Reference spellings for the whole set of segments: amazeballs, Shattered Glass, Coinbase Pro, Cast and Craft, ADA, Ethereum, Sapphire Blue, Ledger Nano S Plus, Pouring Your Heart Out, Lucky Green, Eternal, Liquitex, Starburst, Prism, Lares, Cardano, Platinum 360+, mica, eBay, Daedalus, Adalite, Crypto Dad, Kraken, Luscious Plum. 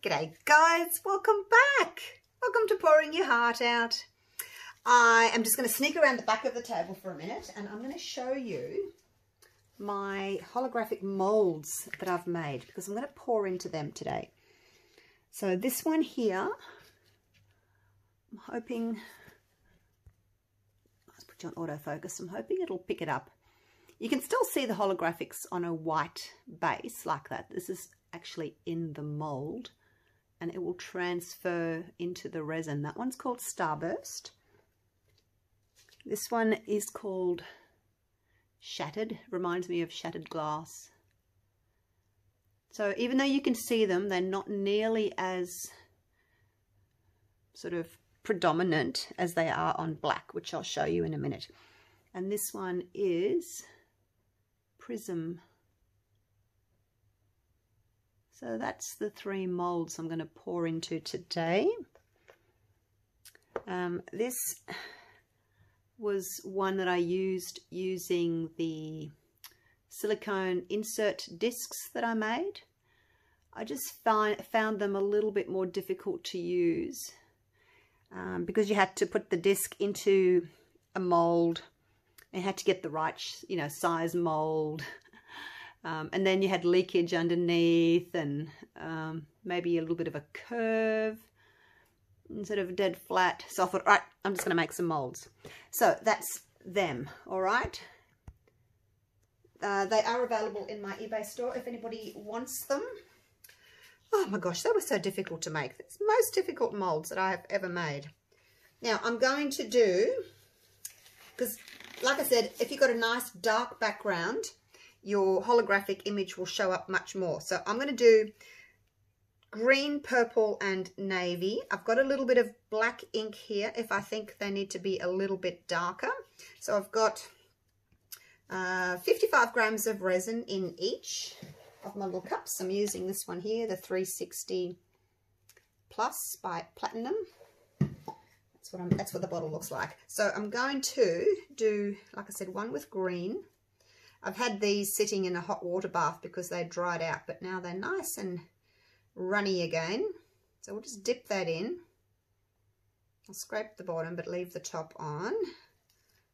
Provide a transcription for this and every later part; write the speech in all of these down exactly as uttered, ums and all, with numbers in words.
G'day guys, welcome back. Welcome to Pouring Your Heart Out. I am just going to sneak around the back of the table for a minute and I'm going to show you my holographic molds that I've made because I'm going to pour into them today. So this one here, I'm hoping, let's put you on autofocus, I'm hoping it'll pick it up. You can still see the holographics on a white base like that. This is actually in the mold and it will transfer into the resin. That one's called Starburst. This one is called Shattered. Reminds me of Shattered Glass. So even though you can see them, they're not nearly as sort of predominant as they are on black, which I'll show you in a minute. And this one is Prism. So that's the three molds I'm going to pour into today. Um, this was one that I used using the silicone insert discs that I made. I just find, found them a little bit more difficult to use um, because you had to put the disc into a mold and had to get the right, you know, size mold. Um, and then you had leakage underneath and um, maybe a little bit of a curve instead of dead flat. So I thought, right, I'm just going to make some molds. So that's them, all right? Uh, they are available in my eBay store if anybody wants them. Oh my gosh, that was so difficult to make. It's the most difficult molds that I have ever made. Now I'm going to do, because like I said, if you've got a nice dark background, your holographic image will show up much more. So I'm going to do green, purple and navy. I've got a little bit of black ink here if I think they need to be a little bit darker. So I've got uh, fifty-five grams of resin in each of my little cups. I'm using this one here, the three sixty plus by Platinum. That's what, I'm, that's what the bottle looks like. So I'm going to do, like I said, one with green. I've had these sitting in a hot water bath because they dried out, but now they're nice and runny again. So we'll just dip that in. I'll scrape the bottom but leave the top on.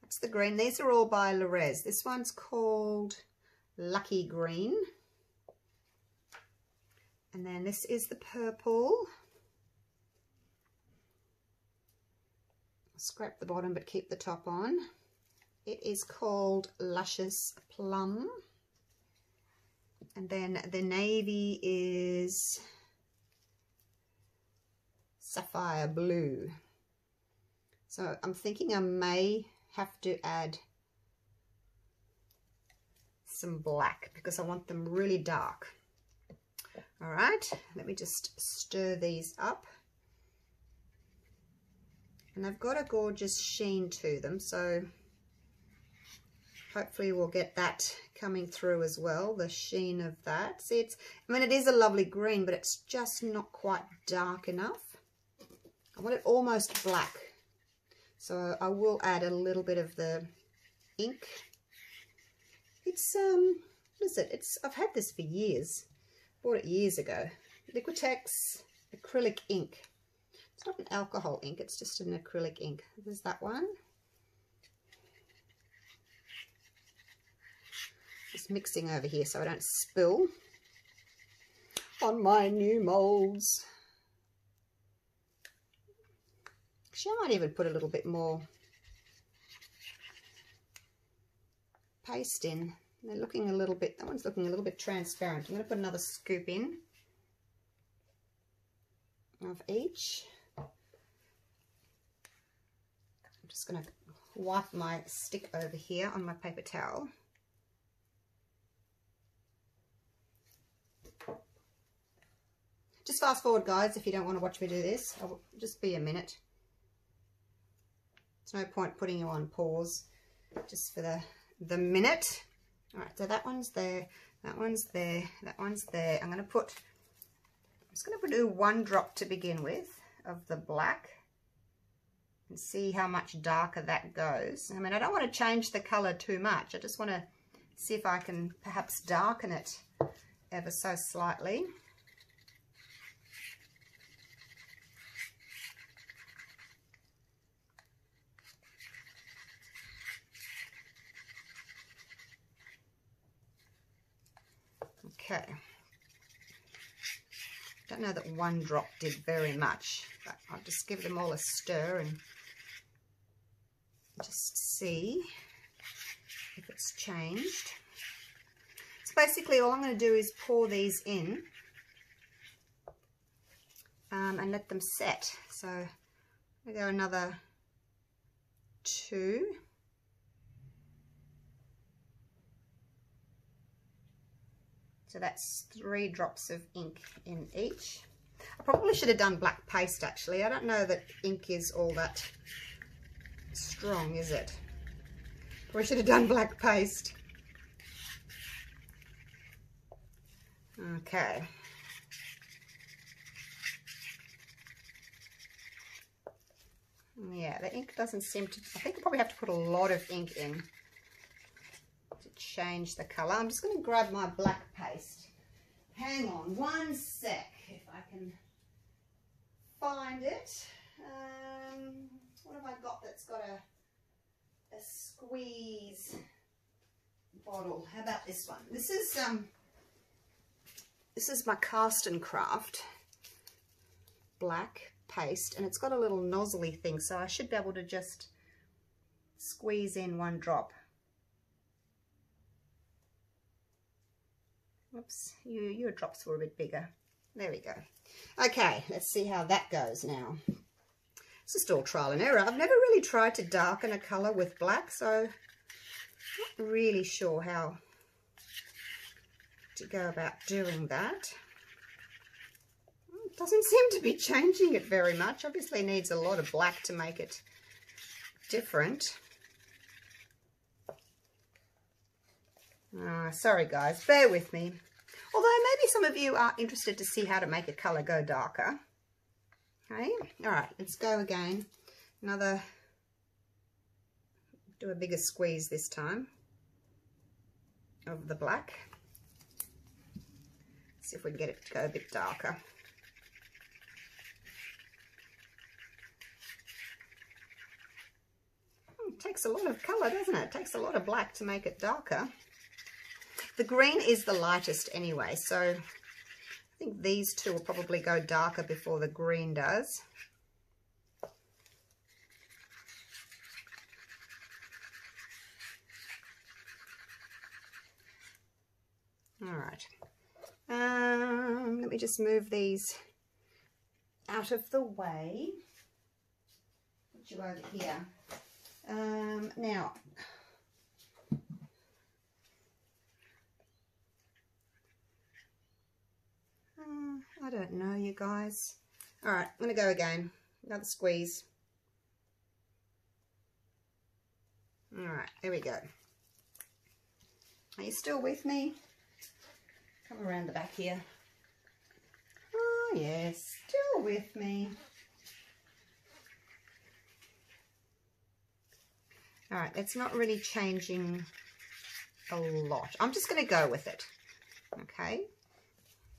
That's the green. These are all by Lares. This one's called Lucky Green. And then this is the purple. I'll scrape the bottom but keep the top on. It is called Luscious Plum. And then the navy is Sapphire Blue. So I'm thinking I may have to add some black because I want them really dark. All right, let me just stir these up. And they've got a gorgeous sheen to them, so hopefully we'll get that coming through as well, the sheen of that. See, it's, I mean, it is a lovely green, but it's just not quite dark enough. I want it almost black. So I will add a little bit of the ink. It's, um, what is it? It's, I've had this for years. Bought it years ago. Liquitex acrylic ink. It's not an alcohol ink, it's just an acrylic ink. There's that one. Just mixing over here so I don't spill on my new molds. Actually, I might even put a little bit more paste in. They're looking a little bit, that one's looking a little bit transparent. I'm going to put another scoop in of each. I'm just going to wipe my stick over here on my paper towel. Just fast forward, guys, if you don't want to watch me do this. I'll just be a minute. There's no point putting you on pause just for the, the minute. All right, so that one's there, that one's there, that one's there. I'm going to put, I'm just going to do one drop to begin with of the black and see how much darker that goes. I mean, I don't want to change the colour too much. I just want to see if I can perhaps darken it ever so slightly. Okay. Don't know that one drop did very much, but I'll just give them all a stir and just see if it's changed. So basically all I'm going to do is pour these in um, and let them set. So we go another two. So that's three drops of ink in each. I probably should have done black paste actually. I don't know that ink is all that strong, is it? Probably should have done black paste. Okay. Yeah, the ink doesn't seem to, I think I probably have to put a lot of ink in to change the colour. I'm just going to grab my black paste. Hang on one sec if I can find it. Um, what have I got that's got a, a squeeze bottle? How about this one? This is, um, this is my Cast and Craft black paste, and it's got a little nozzly thing, so I should be able to just squeeze in one drop. Oops, you, your drops were a bit bigger. There we go. Okay, let's see how that goes now. It's just all trial and error. I've never really tried to darken a colour with black, so I'm not really sure how to go about doing that. Doesn't seem to be changing it very much. Obviously needs a lot of black to make it different. Uh, sorry guys, bear with me. Although maybe some of you are interested to see how to make a colour go darker. Okay, alright, let's go again. Another, do a bigger squeeze this time of the black. See if we can get it to go a bit darker. Takes a lot of colour, doesn't it? It takes a lot of black to make it darker. The green is the lightest anyway, so I think these two will probably go darker before the green does. Alright, um, let me just move these out of the way. Put you over here. Um, now, uh, I don't know, you guys. All right, I'm going to go again. Another squeeze. All right, there we go. Are you still with me? Come around the back here. Oh, yes, still with me. All right, it's not really changing a lot. I'm just going to go with it, okay?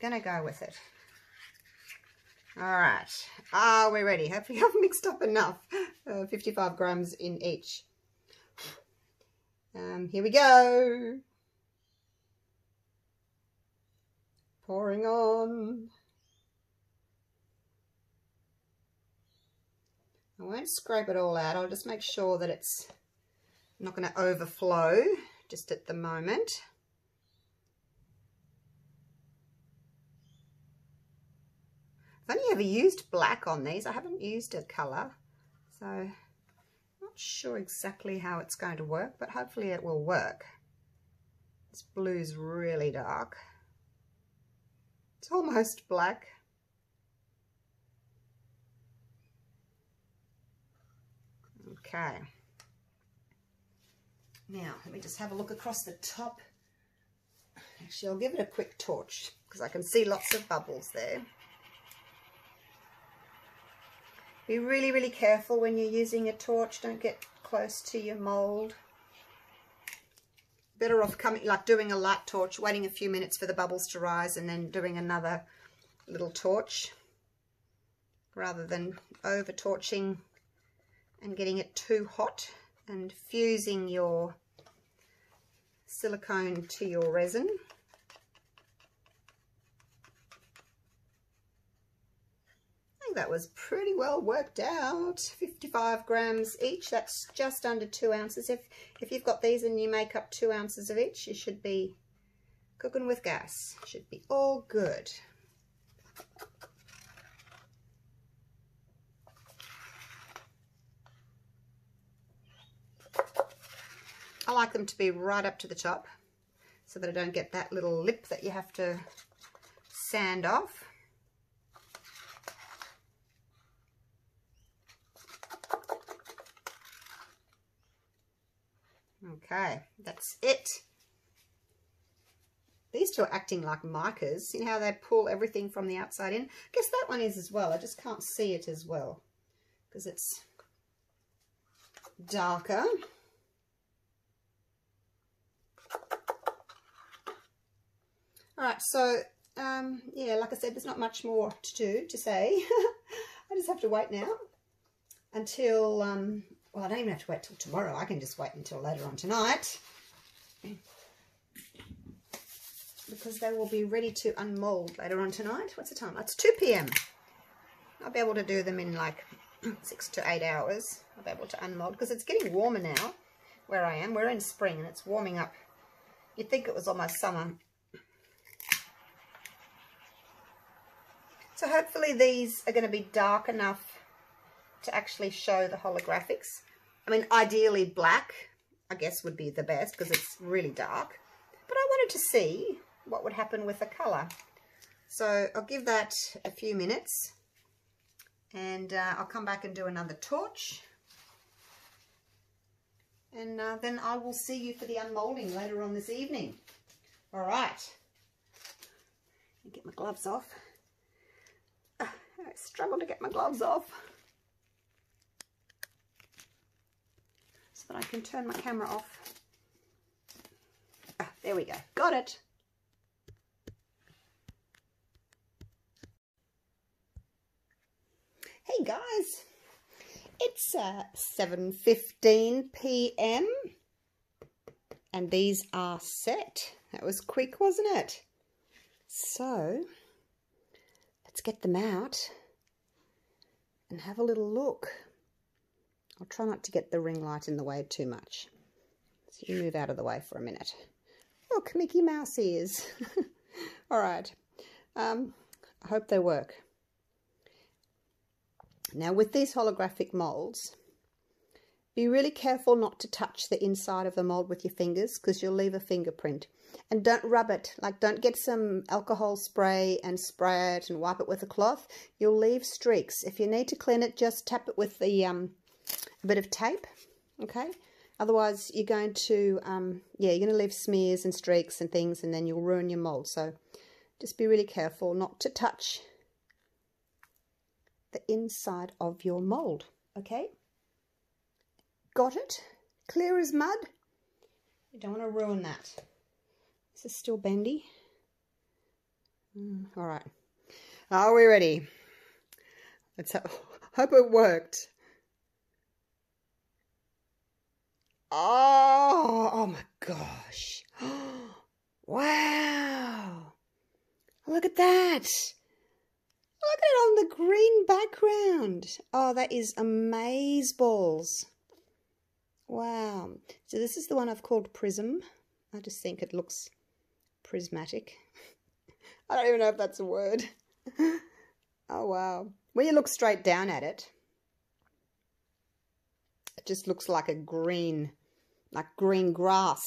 Going to go with it. All right. Ah, we're ready. Hopefully I've mixed up enough. Uh, fifty-five grams in each. Um, here we go. Pouring on. I won't scrape it all out. I'll just make sure that it's... I'm not going to overflow just at the moment. I've only ever used black on these. I haven't used a colour, so I'm not sure exactly how it's going to work, but hopefully it will work. This blue's really dark. It's almost black. Okay. Now, let me just have a look across the top. Actually, I'll give it a quick torch because I can see lots of bubbles there. Be really, really careful when you're using a torch. Don't get close to your mould. Better off coming, like doing a light torch, waiting a few minutes for the bubbles to rise and then doing another little torch rather than over-torching and getting it too hot and fusing your silicone to your resin. was pretty well worked out. fifty-five grams each, that's just under two ounces. If, if you've got these and you make up two ounces of each, you should be cooking with gas. Should be all good. I like them to be right up to the top so that I don't get that little lip that you have to sand off. Okay, that's it. These two are acting like micas. You know how they pull everything from the outside in? I guess that one is as well. I just can't see it as well because it's darker. All right, so um, yeah, like I said, there's not much more to do, to say. I just have to wait now until, um, well, I don't even have to wait till tomorrow. I can just wait until later on tonight because they will be ready to unmold later on tonight. What's the time? That's two p m I'll be able to do them in like six to eight hours. I'll be able to unmold because it's getting warmer now where I am. We're in spring and it's warming up. You'd think it was almost summer. So hopefully these are going to be dark enough to actually show the holographics. I mean, ideally black, I guess, would be the best because it's really dark. But I wanted to see what would happen with the colour. So I'll give that a few minutes and uh, I'll come back and do another torch. And uh, then I will see you for the unmoulding later on this evening. All right. Let me get my gloves off. I struggle to get my gloves off so that I can turn my camera off. Ah, there we go. Got it. Hey guys, it's uh, seven fifteen p m and these are set. That was quick, wasn't it? So let's get them out and have a little look. I'll try not to get the ring light in the way too much. So you move out of the way for a minute. Look, Mickey Mouse ears. All right. Um, I hope they work. Now with these holographic molds, be really careful not to touch the inside of the mold with your fingers because you'll leave a fingerprint. And don't rub it, like don't get some alcohol spray and spray it and wipe it with a cloth. You'll leave streaks. If you need to clean it, just tap it with the, um, a bit of tape, okay? Otherwise, you're going to, um, yeah, you're going to leave smears and streaks and things, and then you'll ruin your mold. So just be really careful not to touch the inside of your mold, okay? Got it? Clear as mud? You don't want to ruin that. This is still bendy. Mm, all right. Are we ready? Let's hope, hope it worked. Oh, oh my gosh. Oh, wow. Look at that. Look at it on the green background. Oh, that is amazeballs. Wow. So this is the one I've called Prism. I just think it looks prismatic. I don't even know if that's a word. Oh, wow. When you look straight down at it, it just looks like a green, like green grass.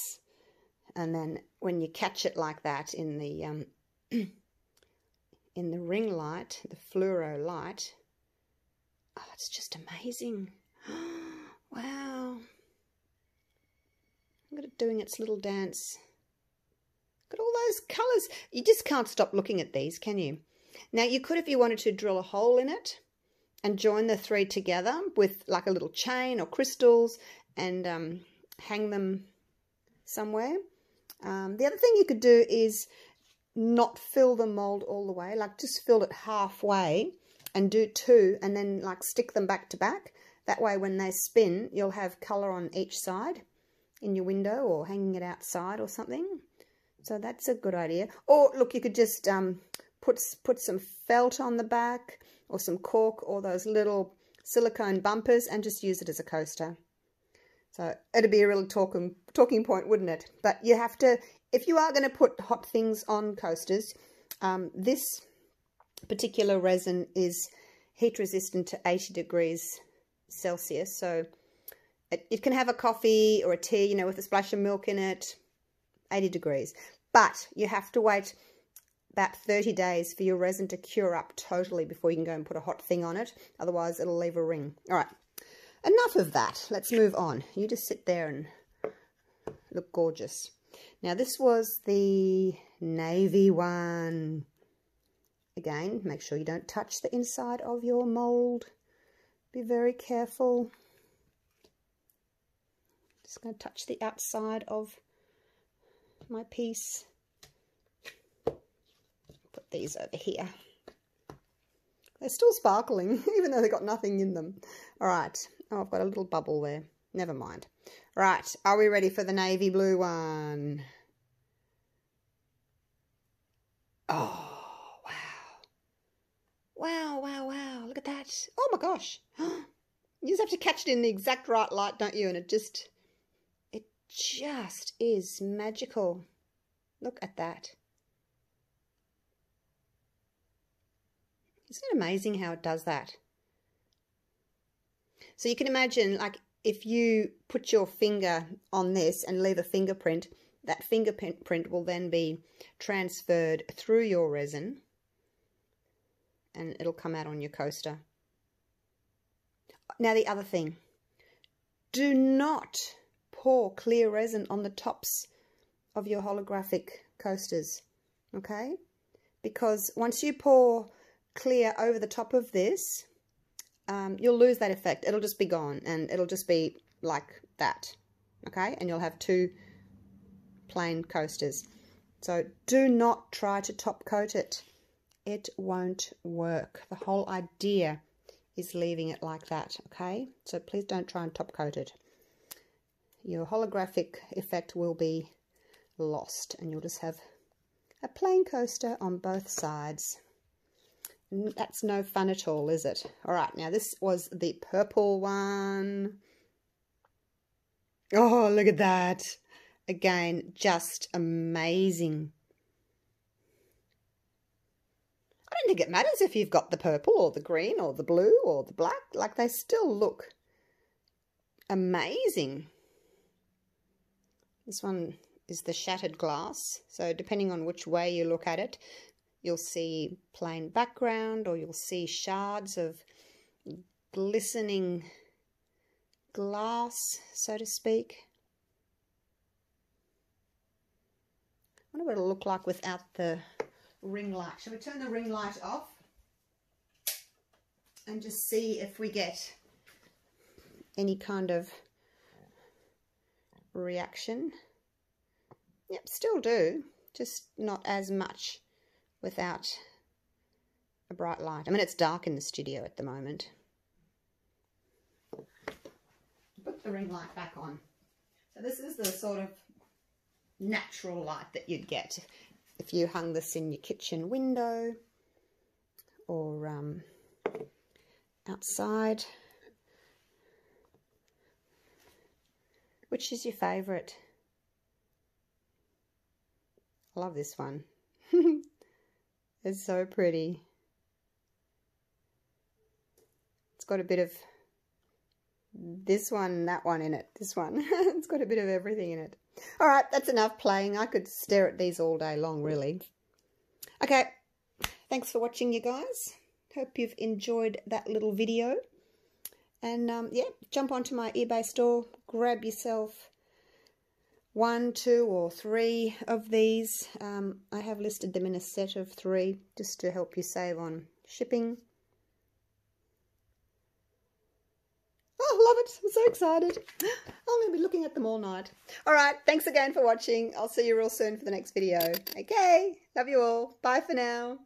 And then when you catch it like that in the, um, in the ring light, the fluoro light, oh, it's just amazing. Wow. Look at it doing its little dance. Look at all those colours. You just can't stop looking at these, can you? Now, you could, if you wanted to, drill a hole in it and join the three together with like a little chain or crystals and um, hang them somewhere. Um, the other thing you could do is not fill the mould all the way, like just fill it halfway and do two and then like stick them back to back. That way, when they spin, you'll have colour on each side in your window or hanging it outside or something. So that's a good idea. Or look, you could just um, put, put some felt on the back or some cork or those little silicone bumpers and just use it as a coaster. So it'd be a real talking, talking point, wouldn't it? But you have to, if you are going to put hot things on coasters, um, this particular resin is heat resistant to eighty degrees Celsius. So it, it can have a coffee or a tea, you know, with a splash of milk in it, eighty degrees. But you have to wait about thirty days for your resin to cure up totally before you can go and put a hot thing on it. Otherwise, it'll leave a ring. All right. Enough of that. Let's move on. You just sit there and look gorgeous. Now, this was the navy one. Again, make sure you don't touch the inside of your mold. Be very careful. Just going to touch the outside of my piece. Put these over here. They're still sparkling, even though they've got nothing in them. All right. Oh, I've got a little bubble there. Never mind. Right. Are we ready for the navy blue one? Oh, wow. Wow, wow, wow. Look at that. Oh, my gosh. You just have to catch it in the exact right light, don't you? And it just, it just is magical. Look at that. Isn't it amazing how it does that? So you can imagine, like, if you put your finger on this and leave a fingerprint, that fingerprint will then be transferred through your resin and it'll come out on your coaster. Now the other thing, do not pour clear resin on the tops of your holographic coasters, okay? Because once you pour clear over the top of this, um, you'll lose that effect. It'll just be gone and it'll just be like that, okay? And you'll have two plain coasters. So do not try to top coat it. It won't work. The whole idea is leaving it like that, okay? So please don't try and top coat it. Your holographic effect will be lost and you'll just have a plain coaster on both sides. That's no fun at all, is it? All right, now this was the purple one. Oh, look at that. Again, just amazing. I don't think it matters if you've got the purple or the green or the blue or the black. Like, they still look amazing. This one is the Shattered Glass. So depending on which way you look at it, you'll see plain background or you'll see shards of glistening glass, so to speak. I wonder what it'll look like without the ring light. Shall we turn the ring light off and just see if we get any kind of reaction? Yep, still do, just not as much without a bright light. I mean, it's dark in the studio at the moment. Put the ring light back on. So this is the sort of natural light that you'd get if you hung this in your kitchen window or um, outside. Which is your favourite? I love this one. It's so pretty. It's got a bit of this one, that one in it, this one. It's got a bit of everything in it. All right, that's enough playing. I could stare at these all day long, really. Okay, thanks for watching, you guys. Hope you've enjoyed that little video. And, um, yeah, jump onto my eBay store, grab yourself one, two, or three of these. Um, I have listed them in a set of three just to help you save on shipping. Oh, I love it. I'm so excited. I'm going to be looking at them all night. All right. Thanks again for watching. I'll see you real soon for the next video. Okay. Love you all. Bye for now.